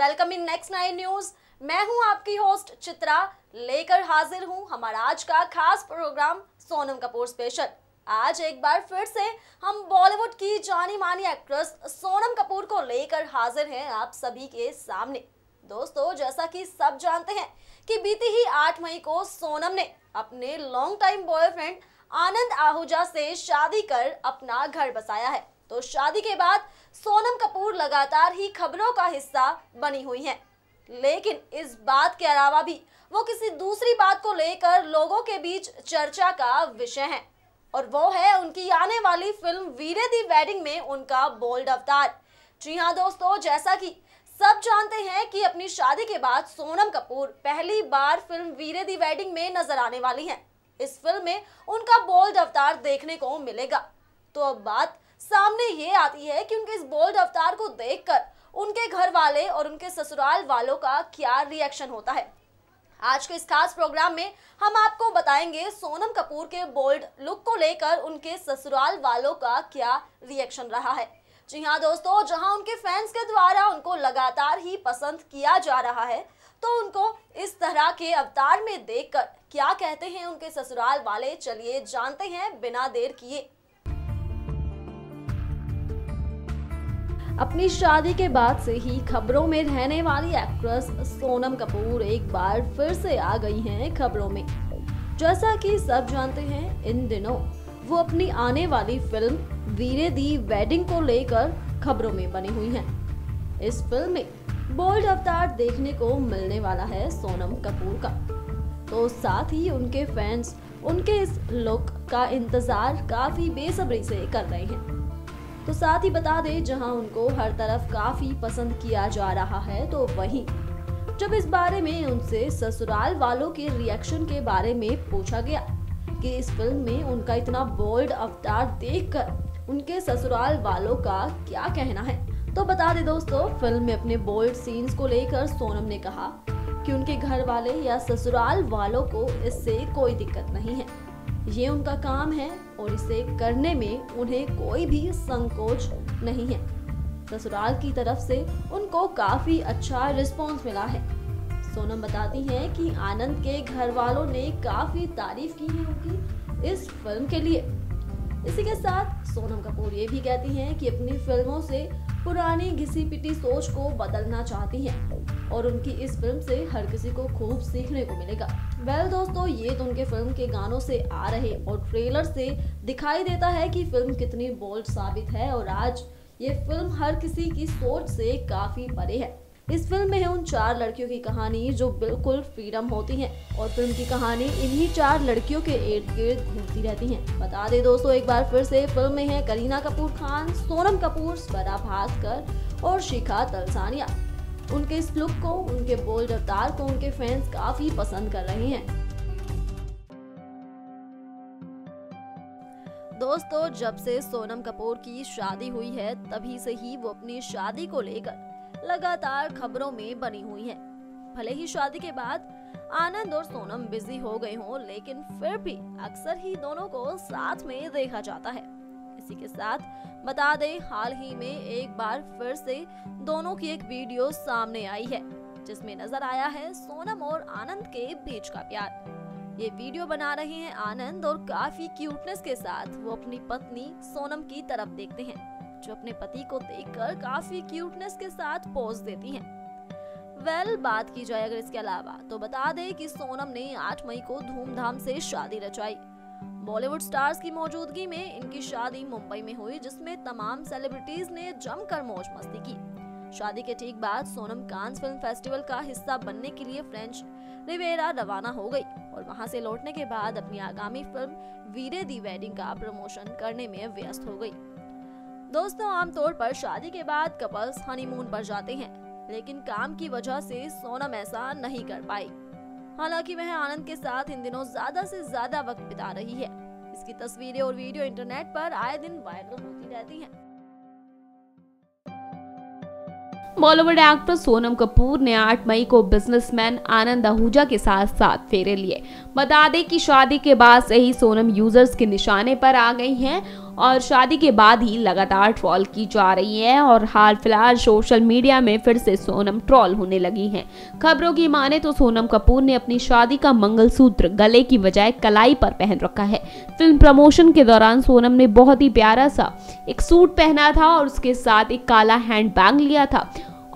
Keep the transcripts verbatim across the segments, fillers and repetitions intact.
Welcome in Next Nine News. मैं हूं आपकी होस्ट चित्रा, लेकर हाजिर हूं हमारा आज का खास प्रोग्राम सोनम कपूर स्पेशल। आज एक बार फिर से हम बॉलीवुड की जानी मानी एक्ट्रेस सोनम कपूर को लेकर हाजिर हैं आप सभी के सामने। दोस्तों, जैसा कि सब जानते हैं कि बीती ही आठ मई को सोनम ने अपने long time boyfriend Anand Ahuja से शादी कर अपना घर बसाया है। तो शादी के बाद सोनम कपूर लगातार ही खबरों का हिस्सा बनी हुई हैं, लेकिन इस बात के अलावा भी वो किसी दूसरी बात को लेकर लोगों के बीच चर्चा का विषय हैं, और वो है उनकी आने वाली फिल्म वीरे दी वेडिंग में उनका बोल्ड अवतार। जी हाँ दोस्तों, जैसा कि सब जानते हैं कि अपनी शादी के बाद सोनम कपूर पहली बार फिल्म वीरे दी वेडिंग में नजर आने वाली हैं। इस फिल्म में उनका बोल्ड अवतार देखने को मिलेगा। तो अब बात सामने ये आती है कि उनके इस बोल्ड अवतार को देखकर उनके घर वाले और उनके ससुराल वालों का क्या रिएक्शन होता है। आज के इस खास प्रोग्राम में हम आपको बताएंगे सोनम कपूर के बोल्ड लुक को लेकर उनके ससुराल वालों का क्या रिएक्शन रहा है। जी हाँ दोस्तों, जहां उनके फैंस के द्वारा उनको लगातार ही पसंद किया जा रहा है, तो उनको इस तरह के अवतार में देखकर क्या कहते हैं उनके ससुराल वाले, चलिए जानते हैं बिना देर किए। अपनी शादी के बाद से ही खबरों में रहने वाली एक्ट्रेस सोनम कपूर एक बार फिर से आ गई हैं खबरों में। जैसा कि सब जानते हैं, इन दिनों वो अपनी आने वाली फिल्म वीरे दी वेडिंग को लेकर खबरों में बनी हुई हैं। इस फिल्म में बोल्ड अवतार देखने को मिलने वाला है सोनम कपूर का, तो साथ ही उनके फैंस उनके इस लुक का इंतजार काफी बेसब्री से कर रहे हैं। तो साथ ही बता दें, जहां उनको हर तरफ काफी पसंद किया जा रहा है, तो वहीं जब इस बारे में उनसे ससुराल वालों के रिएक्शन के बारे में पूछा गया कि इस फिल्म में उनका इतना बोल्ड अवतार देखकर उनके ससुराल वालों का क्या कहना है, तो बता दें दोस्तों, फिल्म में अपने बोल्ड सीन्स को लेकर सोनम ने कहा कि उनके घर वाले या ससुराल वालों को इससे कोई दिक्कत नहीं है। ये उनका काम है और इसे करने में उन्हें कोई भी संकोच नहीं है। ससुराल की तरफ से उनको काफी अच्छा रिस्पॉन्स मिला है। सोनम बताती हैं कि आनंद के घर वालों ने काफी तारीफ की है उनकी इस फिल्म के लिए। इसी के साथ सोनम कपूर ये भी कहती हैं कि अपनी फिल्मों से पुरानी घिसी पिटी सोच को बदलना चाहती हैं और उनकी इस फिल्म से हर किसी को खूब सीखने को मिलेगा। वेल दोस्तों, ये तो उनके फिल्म के गानों से आ रहे और ट्रेलर से दिखाई देता है कि फिल्म कितनी बोल्ड साबित है, और आज ये फिल्म हर किसी की सोच से काफी परे है। इस फिल्म में है उन चार लड़कियों की कहानी जो बिल्कुल फ्रीडम होती हैं, और फिल्म की कहानी इन्हीं चार लड़कियों के इर्द गिर्द घूमती रहती हैं। बता दे दोस्तों, एक बार फिर से फिल्म में है करीना कपूर खान, सोनम कपूर, स्वरा भास्कर और शिखा तलसानिया। उनके इस लुक को, उनके बोल्ड अवतार को उनके फैंस काफी पसंद कर रहे हैं। दोस्तों, जब से सोनम कपूर की शादी हुई है, तभी से ही वो अपनी शादी को लेकर लगातार खबरों में बनी हुई हैं। भले ही शादी के बाद आनंद और सोनम बिजी हो गए हों, लेकिन फिर भी अक्सर ही दोनों को साथ में देखा जाता है। इसी के साथ बता दें, हाल ही में एक बार फिर से दोनों की एक वीडियो सामने आई है, जिसमें नजर आया है सोनम और आनंद के बीच का प्यार। ये वीडियो बना रहे हैं आनंद, और काफी क्यूटनेस के साथ वो अपनी पत्नी सोनम की तरफ देखते हैं, जो अपने पति को देखकर काफी क्यूटनेस के साथ पोज देती हैं। वेल, बात की जाए अगर इसके अलावा, तो बता दें कि सोनम ने आठ मई को धूमधाम से शादी रचाई। बॉलीवुड स्टार्स की मौजूदगी में इनकी शादी मुंबई में हुई, जिसमें तमाम सेलिब्रिटीज ने जमकर मौज मस्ती की। शादी के ठीक बाद सोनम कांस फिल्म फेस्टिवल का हिस्सा बनने के लिए फ्रेंच रिवेरा रवाना हो गई, और वहां से लौटने के बाद अपनी आगामी फिल्म वीरे दी वेडिंग का प्रमोशन करने में व्यस्त हो गई। दोस्तों, आमतौर पर शादी के बाद कपल्स हनीमून पर जाते हैं, लेकिन काम की वजह से सोनम ऐसा नहीं कर पाई। हालांकि वह आनंद के साथ इन दिनों ज्यादा से ज्यादा वक्त बिता रही है। इसकी तस्वीरें और वीडियो इंटरनेट पर आए दिन वायरल होती रहती हैं। बॉलीवुड एक्ट्रेस सोनम कपूर ने आठ मई को बिजनेसमैन आनंद आहूजा के साथ साथ फेरे लिए। बता दें कि शादी के बाद से ही सोनम यूजर्स के निशाने पर आ गई हैं, और शादी के बाद ही लगातार ट्रोल की जा रही है और हाल फिलहाल सोशल मीडिया में फिर से सोनम ट्रोल होने लगी हैं। खबरों की माने तो सोनम कपूर ने अपनी शादी का मंगलसूत्र गले की बजाय कलाई पर पहन रखा है। फिल्म प्रमोशन के दौरान सोनम ने बहुत ही प्यारा सा एक सूट पहना था और उसके साथ एक काला हैंड बैग लिया था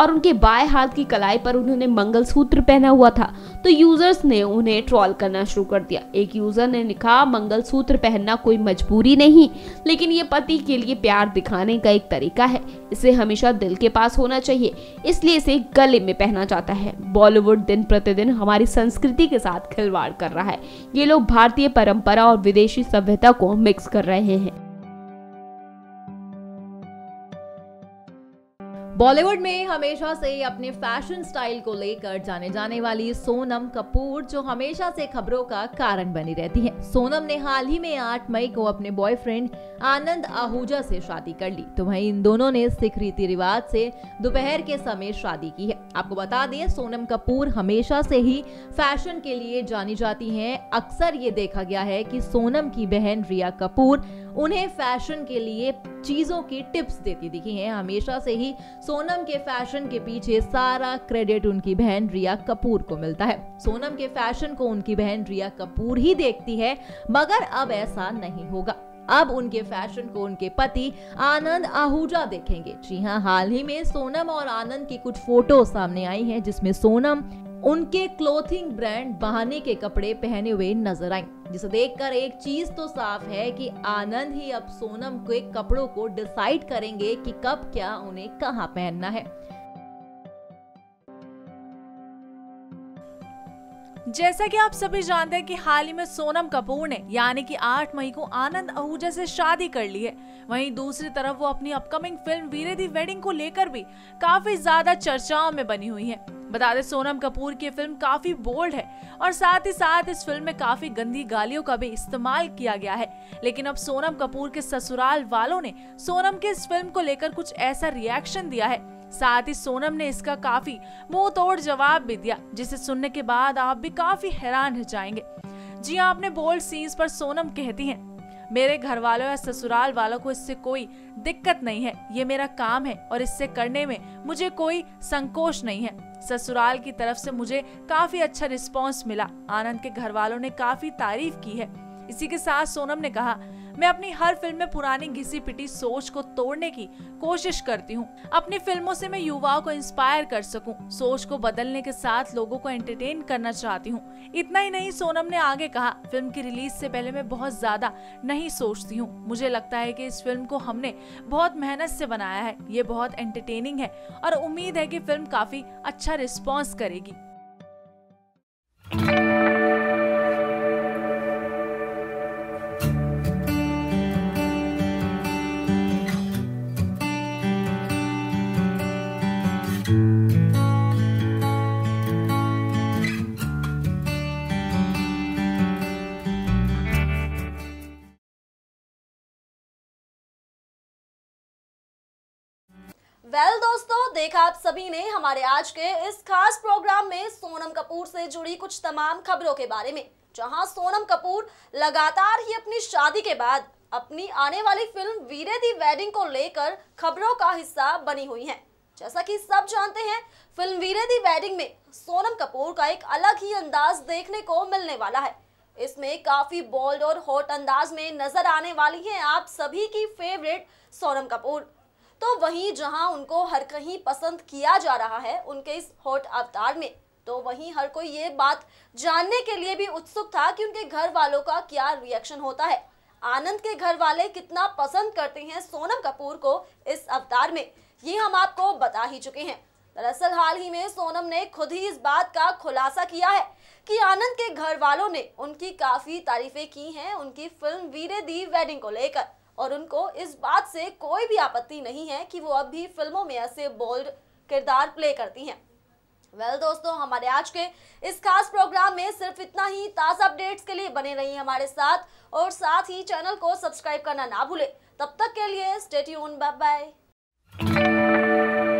और उनके बाएं हाथ की कलाई पर उन्होंने मंगलसूत्र पहना हुआ था, तो यूजर्स ने उन्हें ट्रोल करना शुरू कर दिया। एक यूजर ने लिखा, मंगलसूत्र पहनना कोई मजबूरी नहीं, लेकिन ये पति के लिए प्यार दिखाने का एक तरीका है। इसे हमेशा दिल के पास होना चाहिए, इसलिए इसे गले में पहना जाता है। बॉलीवुड दिन प्रतिदिन हमारी संस्कृति के साथ खिलवाड़ कर रहा है। ये लोग भारतीय परंपरा और विदेशी सभ्यता को मिक्स कर रहे हैं। बॉलीवुड में हमेशा से अपने फैशन स्टाइल को लेकर जाने जाने वाली सोनम कपूर जो हमेशा से खबरों का कारण बनी रहती है। सोनम ने हाल ही में आठ मई को अपने बॉयफ्रेंड आनंद आहूजा से शादी कर ली, तो वहीं इन दोनों ने सिख रीति रिवाज से दोपहर के समय शादी की है। आपको बता दें, सोनम कपूर हमेशा से ही फैशन के लिए जानी जाती है। अक्सर ये देखा गया है कि सोनम की बहन रिया कपूर उन्हें फैशन के लिए चीजों की टिप्स देती दिखी हैं। हमेशा से ही सोनम के फैशन के पीछे सारा क्रेडिट उनकी बहन रिया कपूर को मिलता है। सोनम के फैशन को उनकी बहन रिया कपूर ही देखती है, मगर अब ऐसा नहीं होगा। अब उनके फैशन को उनके पति आनंद आहूजा देखेंगे। जी हाँ, हाल ही में सोनम और आनंद की कुछ फोटो सामने आई हैं, जिसमें सोनम उनके क्लोथिंग ब्रांड बहाने के कपड़े पहने हुए नजर आई, जिसे देखकर एक चीज तो साफ है कि आनंद ही अब सोनम के कपड़ों को डिसाइड करेंगे कि कब क्या उन्हें कहाँ पहनना है। जैसा कि आप सभी जानते हैं कि हाल ही में सोनम कपूर ने यानी कि आठ मई को आनंद आहूजा से शादी कर ली है। वहीं दूसरी तरफ वो अपनी अपकमिंग फिल्म वीरे दी वेडिंग को लेकर भी काफी ज्यादा चर्चाओं में बनी हुई है। बता दें, सोनम कपूर की फिल्म काफी बोल्ड है और साथ ही साथ इस फिल्म में काफी गंदी गालियों का भी इस्तेमाल किया गया है। लेकिन अब सोनम कपूर के ससुराल वालों ने सोनम के इस फिल्म को लेकर कुछ ऐसा रिएक्शन दिया है। साथ ही सोनम ने इसका काफी मुंह तोड़ जवाब भी दिया, जिसे सुनने के बाद आप भी काफी हैरान रह जाएंगे। जी हाँ, अपने बोल्ड सीन्स पर सोनम कहती हैं, मेरे घर वालों या ससुराल वालों को इससे कोई दिक्कत नहीं है। ये मेरा काम है और इससे करने में मुझे कोई संकोच नहीं है। ससुराल की तरफ से मुझे काफी अच्छा रिस्पॉन्स मिला। आनंद के घर वालों ने काफी तारीफ की है। इसी के साथ सोनम ने कहा, मैं अपनी हर फिल्म में पुरानी घिसी पिटी सोच को तोड़ने की कोशिश करती हूँ। अपनी फिल्मों से मैं युवाओं को इंस्पायर कर सकूँ, सोच को बदलने के साथ लोगों को एंटरटेन करना चाहती हूँ। इतना ही नहीं, सोनम ने आगे कहा, फिल्म की रिलीज से पहले मैं बहुत ज्यादा नहीं सोचती हूँ। मुझे लगता है कि इस फिल्म को हमने बहुत मेहनत से बनाया है। ये बहुत एंटरटेनिंग है और उम्मीद है कि फिल्म काफी अच्छा रिस्पॉन्स करेगी। वेल well, दोस्तों, देखा आप सभी ने हमारे आज के इस खास प्रोग्राम में सोनम कपूर से जुड़ी कुछ तमाम खबरों के बारे में, जहां सोनम कपूर लगातार ही अपनी शादी के बाद अपनी आने वाली फिल्म वीरे दी वेडिंग को लेकर खबरों का हिस्सा बनी हुई हैं। जैसा कि सब जानते हैं, फिल्म वीरे दी वेडिंग में सोनम कपूर का एक अलग ही अंदाज देखने को मिलने वाला है। इसमें काफी बोल्ड और हॉट अंदाज में नजर आने वाली है आप सभी की फेवरेट सोनम कपूर। तो वहीं जहां उनको हर कहीं पसंद किया जा रहा है उनके इस हॉट अवतार में, तो वहीं हर कोई ये बात जानने के लिए भी उत्सुक था कि उनके घर वालों का क्या रिएक्शन होता है। आनंद के घर वाले कितना पसंद करते हैं सोनम कपूर को इस अवतार में, ये हम आपको बता ही चुके हैं। दरअसल हाल ही में सोनम ने खुद ही इस बात का खुलासा किया है कि आनंद के घर वालों ने उनकी काफ़ी तारीफें की हैं उनकी फिल्म वीरे दी वेडिंग को लेकर, और उनको इस बात से कोई भी आपत्ति नहीं है कि वो अब भी फिल्मों में ऐसे बोल्ड किरदार प्ले करती हैं। वेल well, दोस्तों, हमारे आज के इस खास प्रोग्राम में सिर्फ इतना ही। ताज़ा अपडेट्स के लिए बने रहिए हमारे साथ और साथ ही चैनल को सब्सक्राइब करना ना भूलें। तब तक के लिए स्टे ट्यून्ड, बाय बाय।